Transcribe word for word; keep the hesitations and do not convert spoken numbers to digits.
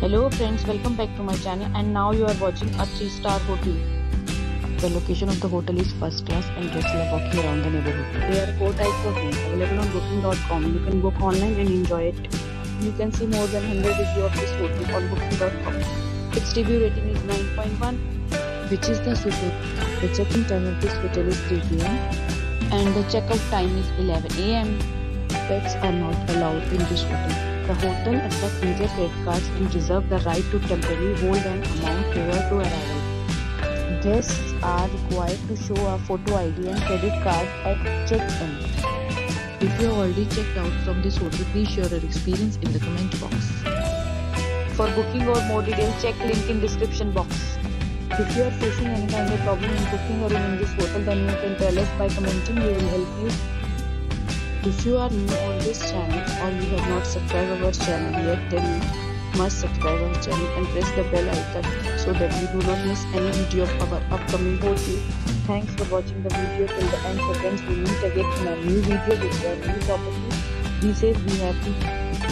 Hello friends, welcome back to my channel, and now you are watching a three star hotel. The location of the hotel is first class and guests love walking around the neighborhood. There are four types of rooms available on booking dot com. You can book online and enjoy it. You can see more than one hundred reviews of this hotel on booking dot com. Its review rating is nine point one, which is the super. The check-in time of this hotel is three p m and the check-out time is eleven a m Pets are not allowed in this hotel. The hotel accepts major credit cards and reserves the right to temporarily hold an amount prior to arrival. Guests are required to show a photo I D and credit card at check-in. If you have already checked out from this hotel, please share your experience in the comment box. For booking or more details, check link in description box. If you are facing any kind of problem in booking or in this hotel, then you can tell us by commenting. We will help you. If you are new on this channel or you have not subscribed our channel yet, then you must subscribe our channel and press the bell icon so that you do not miss any video of our upcoming hotel. Thanks for watching the video till the end. So friends, we meet again in a new video with a new property. Be safe, be happy.